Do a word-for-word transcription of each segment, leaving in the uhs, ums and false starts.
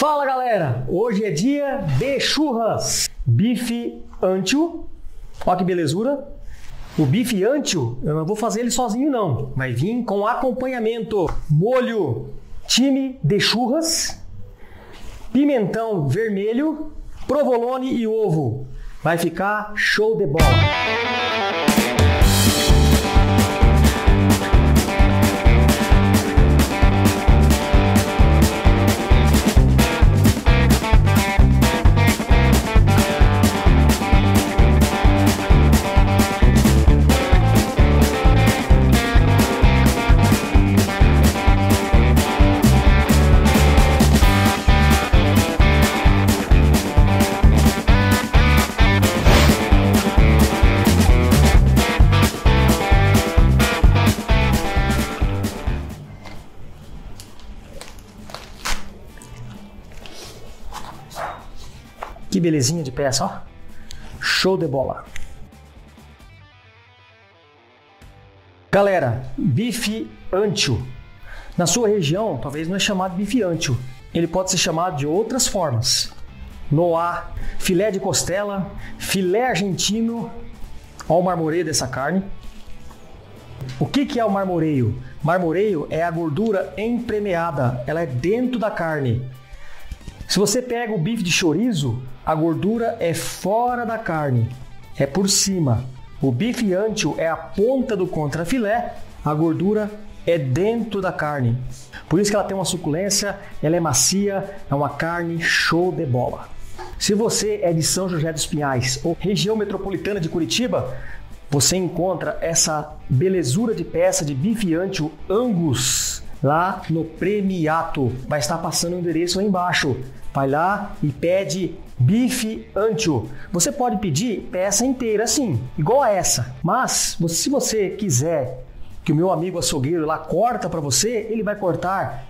Fala galera, hoje é dia de churras. Bife ancho, olha que belezura. O bife ancho, eu não vou fazer ele sozinho não, vai vir com acompanhamento. Molho time de churras, pimentão vermelho, provolone e ovo. Vai ficar show de bola. Que belezinha de peça, ó. Show de bola. Galera, bife ancho. Na sua região, talvez não é chamado bife ancho. Ele pode ser chamado de outras formas. Noá, filé de costela, filé argentino. Ó o marmoreio dessa carne. O que que é o marmoreio? Marmoreio é a gordura entremeada. Ela é dentro da carne. Se você pega o bife de chorizo, a gordura é fora da carne, é por cima. O bife ancho é a ponta do contrafilé, a gordura é dentro da carne. Por isso que ela tem uma suculência, ela é macia, é uma carne show de bola. Se você é de São José dos Pinhais ou região metropolitana de Curitiba, você encontra essa belezura de peça de bife ancho Angus lá no Premiatto. Vai estar passando o endereço aí embaixo. Vai lá e pede bife ancho. Você pode pedir peça inteira, assim, igual a essa. Mas, se você quiser que o meu amigo açougueiro lá corta para você, ele vai cortar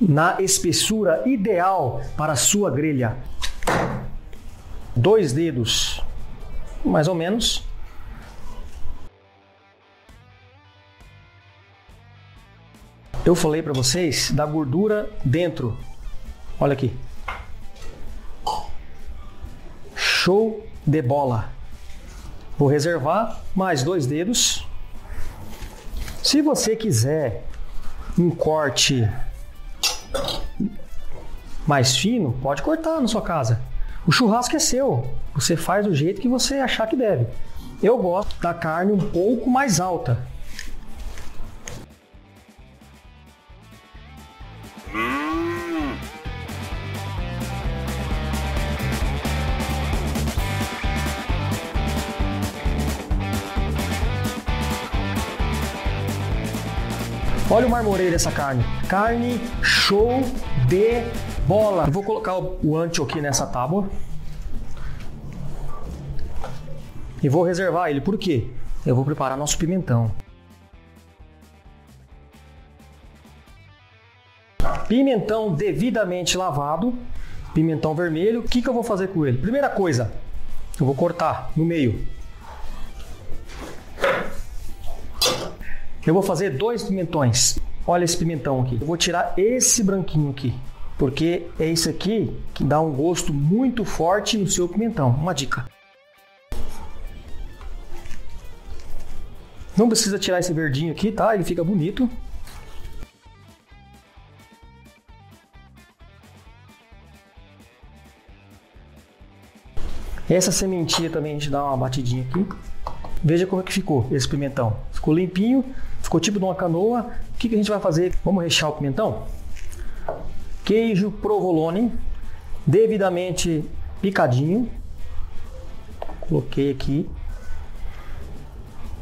na espessura ideal para a sua grelha. Dois dedos, mais ou menos. Eu falei para vocês da gordura dentro. Olha aqui. Show de bola. Vou reservar mais dois dedos. Se você quiser um corte mais fino, pode cortar na sua casa. O churrasco é seu. Você faz do jeito que você achar que deve. Eu gosto da carne um pouco mais alta. Olha o marmoreio dessa carne. Carne show de bola. Eu vou colocar o ancho aqui nessa tábua. E vou reservar ele. Por quê? Eu vou preparar nosso pimentão. Pimentão devidamente lavado. Pimentão vermelho. O que que eu vou fazer com ele? Primeira coisa, eu vou cortar no meio. Eu vou fazer dois pimentões. Olha esse pimentão aqui. Eu vou tirar esse branquinho aqui, porque é esse aqui que dá um gosto muito forte no seu pimentão. Uma dica. Não precisa tirar esse verdinho aqui, tá? Ele fica bonito. Essa sementinha também a gente dá uma batidinha aqui. Veja como é que ficou esse pimentão. Ficou limpinho, ficou tipo de uma canoa. O que que a gente vai fazer? Vamos rechear o pimentão? Queijo provolone, devidamente picadinho. Coloquei aqui.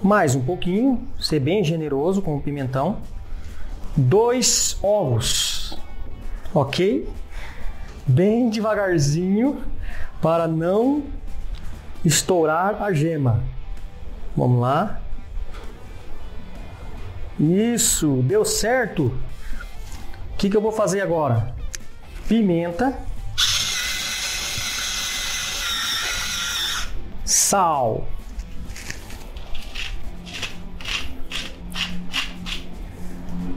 Mais um pouquinho, ser bem generoso com o pimentão. Dois ovos, ok? Bem devagarzinho, para não estourar a gema. Vamos lá. Isso, deu certo. O que que eu vou fazer agora? Pimenta. Sal.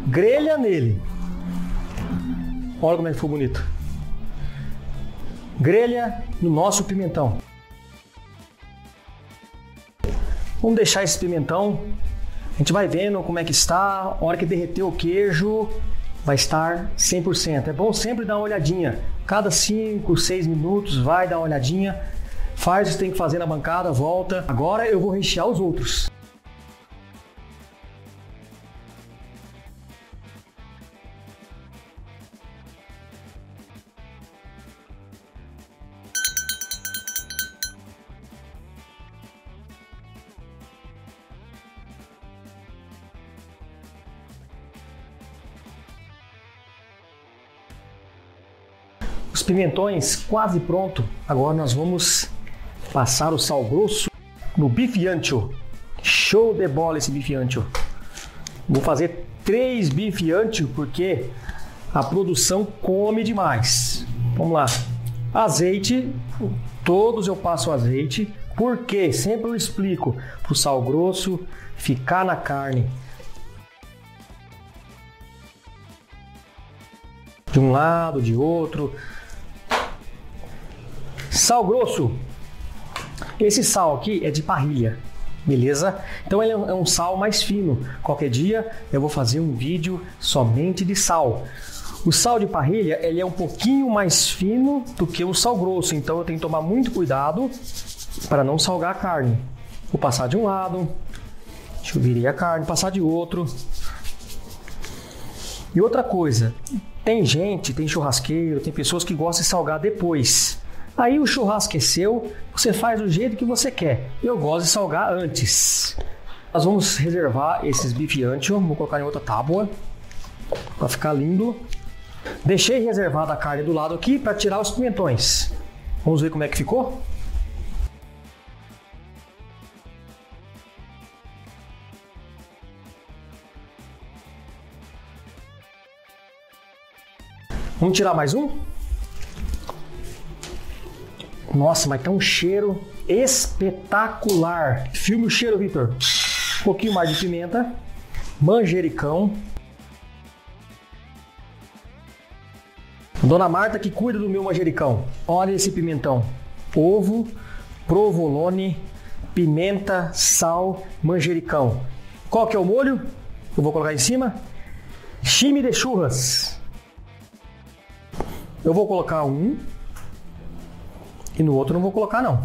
Grelha nele. Olha como é que ficou bonito. grelha no nosso pimentão. Vamos deixar esse pimentão, a gente vai vendo como é que está, a hora que derreter o queijo vai estar cem por cento. É bom sempre dar uma olhadinha, cada cinco, seis minutos vai dar uma olhadinha, faz o que tem que fazer na bancada, volta. Agora eu vou rechear os outros. Os pimentões quase pronto, agora nós vamos passar o sal grosso no bife ancho. Show de bola esse bife ancho. Vou fazer três bife ancho porque a produção come demais. Vamos lá. Azeite, todos eu passo azeite, porque sempre eu explico para o sal grosso ficar na carne. De um lado, de outro. Sal grosso, esse sal aqui é de parrilha, beleza? Então ele é um sal mais fino, qualquer dia eu vou fazer um vídeo somente de sal. O sal de parrilha ele é um pouquinho mais fino do que o sal grosso, então eu tenho que tomar muito cuidado para não salgar a carne. Vou passar de um lado, deixa eu virar a carne, passar de outro. E outra coisa, tem gente, tem churrasqueiro, tem pessoas que gostam de salgar depois. Aí o churrasco é seu, você faz do jeito que você quer. Eu gosto de salgar antes. Nós vamos reservar esses bife ancho, vou colocar em outra tábua para ficar lindo. Deixei reservada a carne do lado aqui para tirar os pimentões. Vamos ver como é que ficou? Vamos tirar mais um? Nossa, mas tá um cheiro espetacular. Filme o cheiro, Vitor. Um pouquinho mais de pimenta. Manjericão. Dona Marta que cuida do meu manjericão. Olha esse pimentão. Ovo, provolone, pimenta, sal, manjericão. Qual que é o molho? Eu vou colocar em cima. Chimichurri. Eu vou colocar um. E no outro não vou colocar não.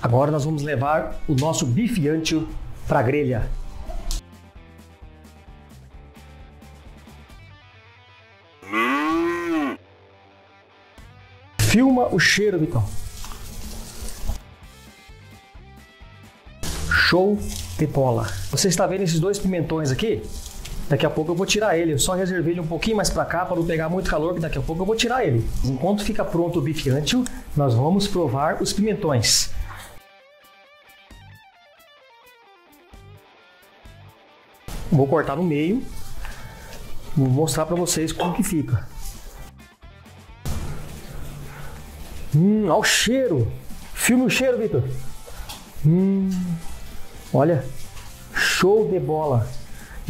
Agora nós vamos levar o nosso bife ancho para a grelha. Hum. Filma o cheiro, Vitão. Show de bola. Você está vendo esses dois pimentões aqui? Daqui a pouco eu vou tirar ele, eu só reservei ele um pouquinho mais para cá para não pegar muito calor, que daqui a pouco eu vou tirar ele. Enquanto fica pronto o bife ancho, nós vamos provar os pimentões. Vou cortar no meio, vou mostrar para vocês como que fica. Hum, olha o cheiro! Filma o cheiro, Vitor! Hum, olha, show de bola!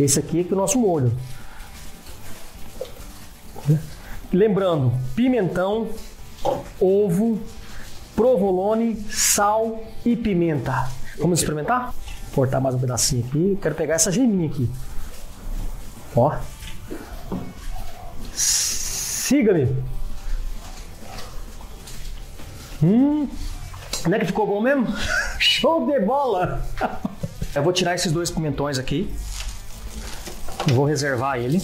Esse aqui é, que é o nosso molho. Lembrando, pimentão, ovo, provolone, sal e pimenta. Vamos experimentar? Vou cortar mais um pedacinho aqui. Quero pegar essa geminha aqui. Ó. Siga-me. Hum. Como é que ficou bom mesmo? Show de bola! Eu vou tirar esses dois pimentões aqui. Eu vou reservar ele.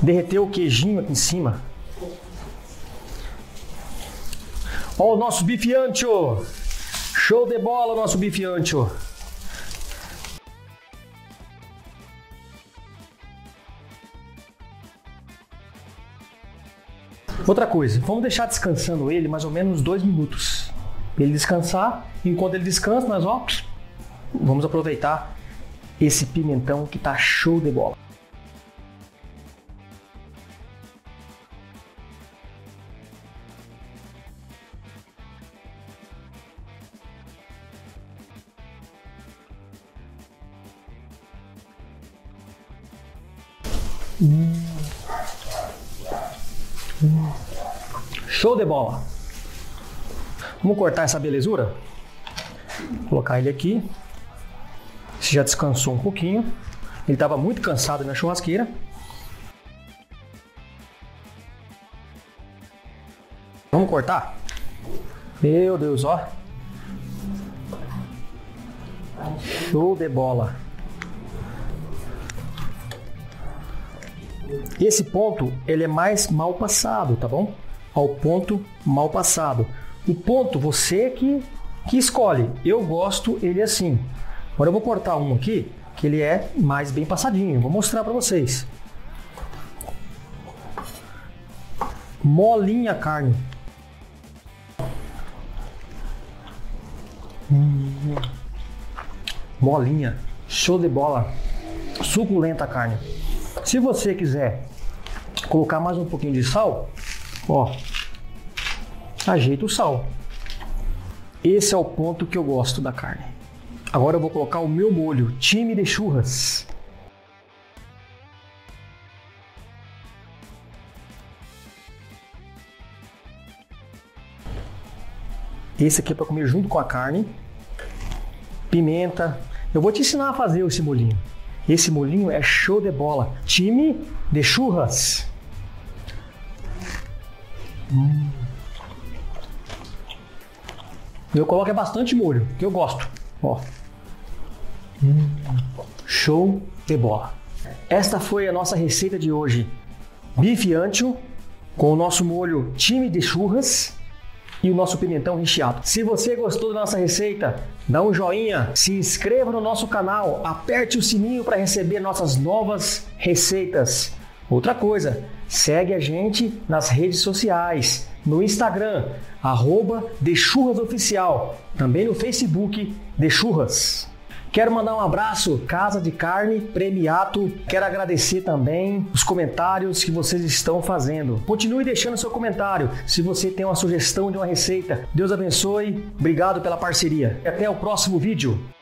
Derreter o queijinho aqui em cima. Ó o nosso bife ancho! Show de bola o nosso bife ancho! Outra coisa, vamos deixar descansando ele mais ou menos dois minutos. Ele descansar, enquanto ele descansa, nós ó, vamos aproveitar esse pimentão que tá show de bola. Hum. Hum. Show de bola! Vamos cortar essa belezura? Vou colocar ele aqui. Você já descansou um pouquinho. Ele estava muito cansado na churrasqueira. Vamos cortar? Meu Deus, ó. Show de bola. Esse ponto, ele é mais mal passado, tá bom? Ao ponto mal passado. O ponto, você que, que escolhe. Eu gosto ele assim. Agora eu vou cortar um aqui, que ele é mais bem passadinho. Vou mostrar pra vocês. Molinha a carne. Hum, molinha. Show de bola. Suculenta a carne. Se você quiser colocar mais um pouquinho de sal, ó, ajeita o sal. Esse é o ponto que eu gosto da carne. Agora eu vou colocar o meu molho, time de churras. Esse aqui é para comer junto com a carne. Pimenta. Eu vou te ensinar a fazer esse molhinho. Esse molhinho é show de bola. Time de churras. Hum. Eu coloco bastante molho, que eu gosto. Ó. Hum. Show de bola. Esta foi a nossa receita de hoje. Bife ancho com o nosso molho time de churras. E o nosso pimentão recheado. Se você gostou da nossa receita, dá um joinha, se inscreva no nosso canal, aperte o sininho para receber nossas novas receitas. Outra coisa, segue a gente nas redes sociais, no Instagram, arroba de Churras Oficial, também no Facebook de Churras. Quero mandar um abraço, Casa de Carne, Premiatto. Quero agradecer também os comentários que vocês estão fazendo. Continue deixando seu comentário se você tem uma sugestão de uma receita. Deus abençoe. Obrigado pela parceria. Até o próximo vídeo.